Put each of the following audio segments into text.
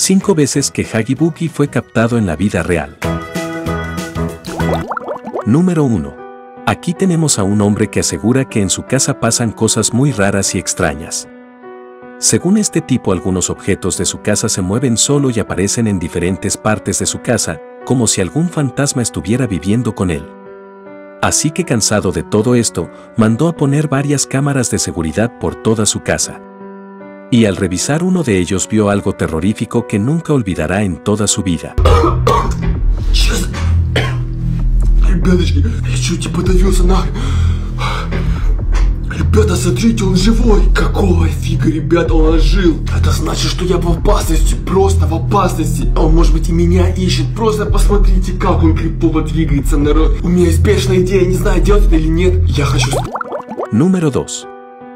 5 veces que Huggy Wuggy fue captado en la vida real. Número 1. Aquí tenemos a un hombre que asegura que en su casa pasan cosas muy raras y extrañas. Según este tipo, algunos objetos de su casa se mueven solo y aparecen en diferentes partes de su casa, como si algún fantasma estuviera viviendo con él. Así que, cansado de todo esto, mandó a poner varias cámaras de seguridad por toda su casa. Y al revisar uno de ellos vio algo terrorífico que nunca olvidará en toda su vida. Ребята, смотрите, он живой! Какого фига, ребята, он ожил! Это значит, что я в опасности, просто в опасности! Он, может быть, и меня ищет, просто посмотрите, как он крипово двигается, народ! У меня есть бешеная идея, не знаю, делать это или нет, я хочу... Número 2.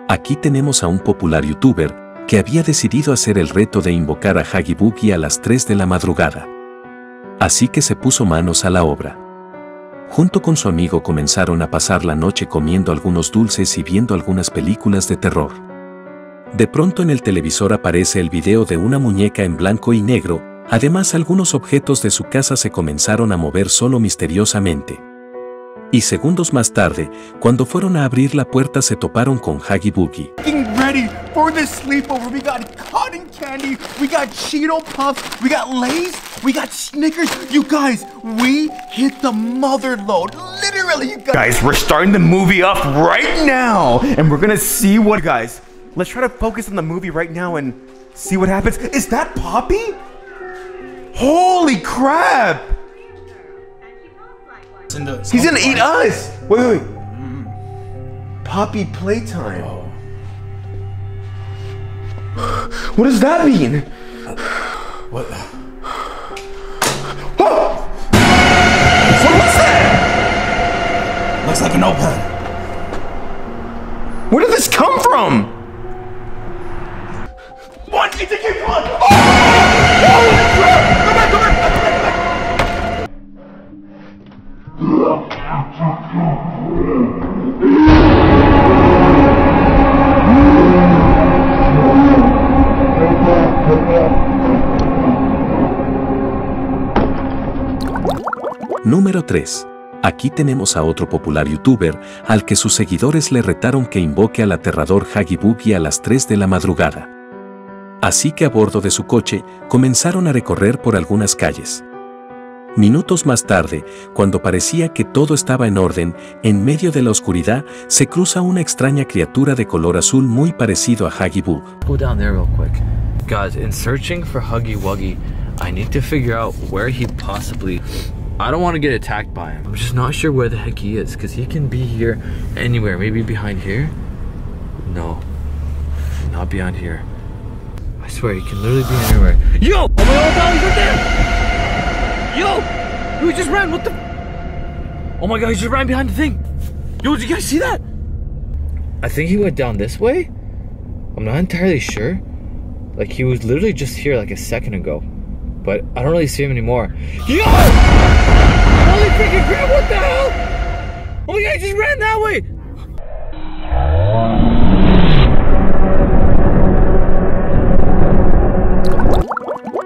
Aquí tenemos a un popular youtuber que había decidido hacer el reto de invocar a Huggy Wuggy a las 3 de la madrugada. Así que se puso manos a la obra. Junto con su amigo comenzaron a pasar la noche comiendo algunos dulces y viendo algunas películas de terror. De pronto en el televisor aparece el video de una muñeca en blanco y negro, además algunos objetos de su casa se comenzaron a mover solo misteriosamente. Y segundos más tarde, cuando fueron a abrir la puerta se toparon con Huggy Wuggy. For this sleepover, we got cotton candy, we got Cheeto Puffs, we got Lay's, we got Snickers. You guys, we hit the mother load. Literally, you guys, we're starting the movie up right now, and we're gonna see what... Guys, let's try to focus on the movie right now and see what happens. Is that Poppy? Holy crap! He's gonna eat us! Wait. Poppy Playtime. Oh. What does that mean? What? Oh! What was that? Looks like a notepad. Where did this come from? One, two, three, four. Oh! Holy crap! Número 3. Aquí tenemos a otro popular youtuber al que sus seguidores le retaron que invoque al aterrador Huggy Wuggy a las 3 de la madrugada. Así que a bordo de su coche, comenzaron a recorrer por algunas calles. Minutos más tarde, cuando parecía que todo estaba en orden, en medio de la oscuridad, se cruza una extraña criatura de color azul muy parecido a Huggy Wuggy. Pull down there real quick. Guys, in searching for Huggy Wuggy, I need to figure out where he possibly... I don't want to get attacked by him. I'm just not sure where the heck he is, because he can be here anywhere. Maybe behind here? No. Not behind here. I swear, he can literally be anywhere. Yo! Oh my god, he's right there! Yo! Yo, he just ran, what the... Oh my god, he just ran behind the thing! Yo, did you guys see that? I think he went down this way? I'm not entirely sure. Like, he was literally just here like a second ago. But I don't really see him anymore. Yo! Holy freaking crap, what the hell? Oh my god, he just ran that way!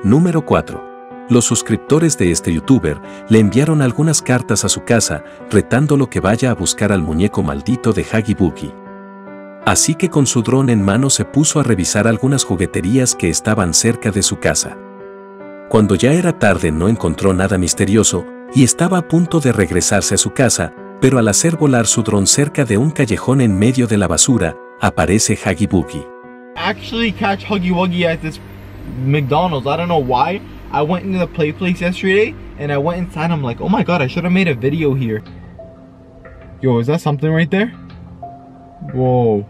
Número 4. Los suscriptores de este youtuber le enviaron algunas cartas a su casa, retándolo que vaya a buscar al muñeco maldito de Huggy Wuggy. Así que con su dron en mano se puso a revisar algunas jugueterías que estaban cerca de su casa. Cuando ya era tarde no encontró nada misterioso y estaba a punto de regresarse a su casa, pero al hacer volar su dron cerca de un callejón en medio de la basura, aparece Huggy Wuggy. Actually catch Huggy Wuggy at this McDonald's. I don't know why. I went into the play place yesterday and I went inside. I'm like, oh my god, I should have made a video here. Yo, is that something right there? Whoa.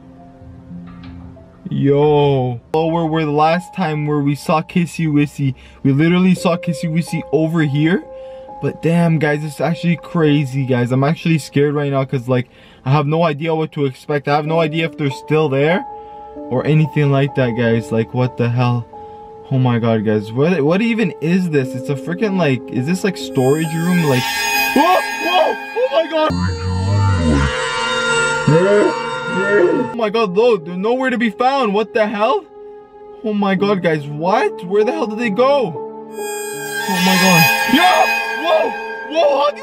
Yo, where the last time where we saw Kissy Wissy, we literally saw Kissy Wissy over here. But damn guys, it's actually crazy guys. I'm actually scared right now because like I have no idea what to expect. I have no idea if they're still there or anything like that guys. Like what the hell? Oh my god guys, what even is this? It's a freaking like, is this like storage room? Like whoa, oh my god. Oh my god, look, they're nowhere to be found. What the hell? Oh my god, guys, what? Where the hell did they go? Oh my god. Yeah! Whoa! Whoa, Huggy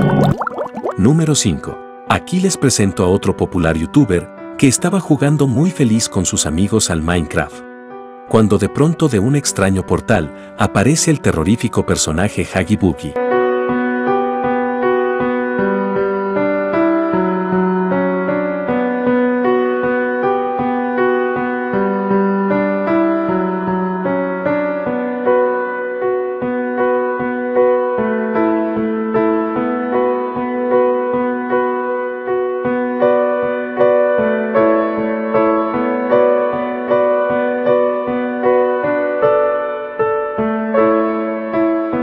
Wuggy! Número 5. Aquí les presento a otro popular youtuber que estaba jugando muy feliz con sus amigos al Minecraft, cuando de pronto de un extraño portal aparece el terrorífico personaje Huggy Wuggy.